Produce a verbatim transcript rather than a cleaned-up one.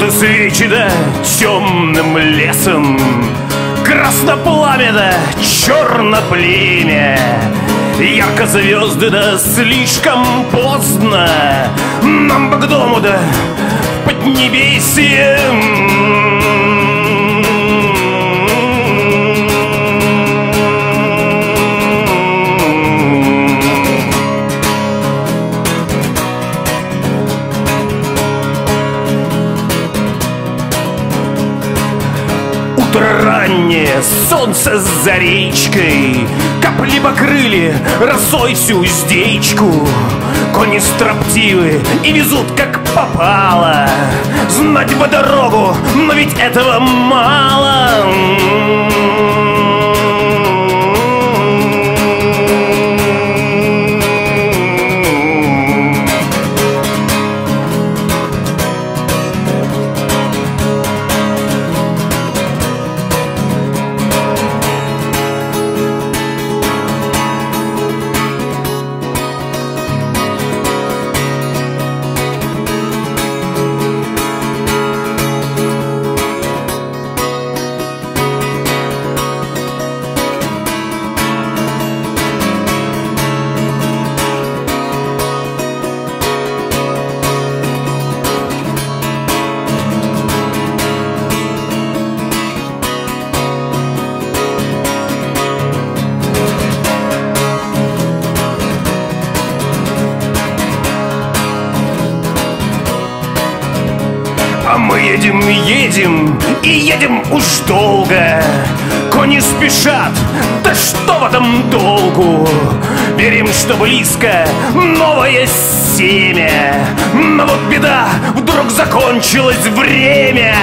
Желты свечи, да, темным лесом, краснопламя, да, черноплемя, ярко звезды, да, слишком поздно, нам бы к дому, да, в поднебесье. Раннее солнце за речкой, капли покрыли росой всю уздечку. Кони строптивы и везут как попало, знать бы дорогу, но ведь этого мало. Мы едем, едем и едем уж долго. Кони спешат, да что в этом долгу. Верим, что близко новое семя, но вот беда, вдруг закончилось время.